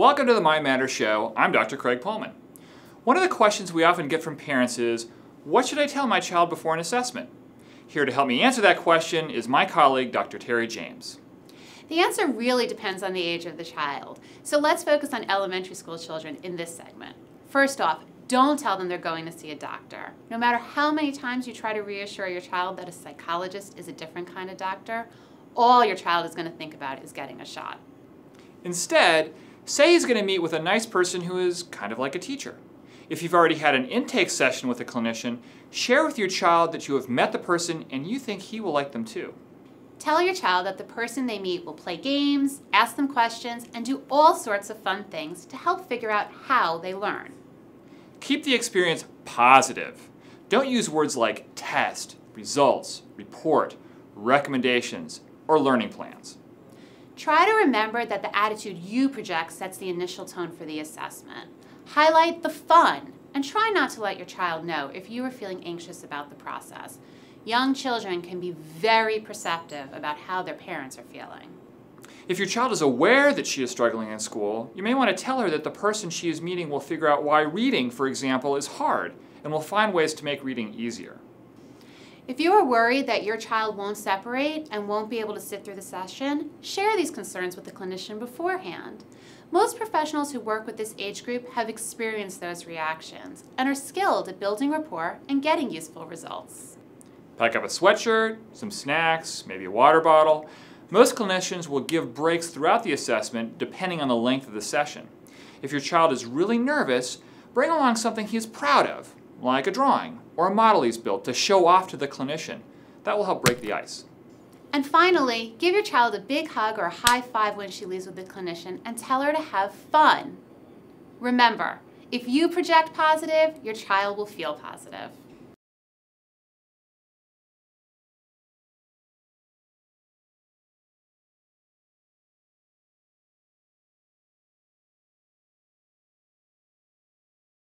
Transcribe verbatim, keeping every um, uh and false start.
Welcome to the Mind Matters Show. I'm Doctor Craig Pohlman. One of the questions we often get from parents is, what should I tell my child before an assessment? Here to help me answer that question is my colleague, Doctor Terri James. The answer really depends on the age of the child. So let's focus on elementary school children in this segment. First off, don't tell them they're going to see a doctor. No matter how many times you try to reassure your child that a psychologist is a different kind of doctor, all your child is going to think about is getting a shot. Instead, say he's going to meet with a nice person who is kind of like a teacher. If you've already had an intake session with a clinician, share with your child that you have met the person and you think he will like them too. Tell your child that the person they meet will play games, ask them questions, and do all sorts of fun things to help figure out how they learn. Keep the experience positive. Don't use words like test, results, report, recommendations, or learning plans. Try to remember that the attitude you project sets the initial tone for the assessment. Highlight the fun, and try not to let your child know if you are feeling anxious about the process. Young children can be very perceptive about how their parents are feeling. If your child is aware that she is struggling in school, you may want to tell her that the person she is meeting will figure out why reading, for example, is hard and will find ways to make reading easier. If you are worried that your child won't separate and won't be able to sit through the session, share these concerns with the clinician beforehand. Most professionals who work with this age group have experienced those reactions and are skilled at building rapport and getting useful results. Pack up a sweatshirt, some snacks, maybe a water bottle. Most clinicians will give breaks throughout the assessment depending on the length of the session. If your child is really nervous, bring along something he is proud of, like a drawing or a model he's built, to show off to the clinician. That will help break the ice. And finally, give your child a big hug or a high five when she leaves with the clinician and tell her to have fun. Remember, if you project positive, your child will feel positive.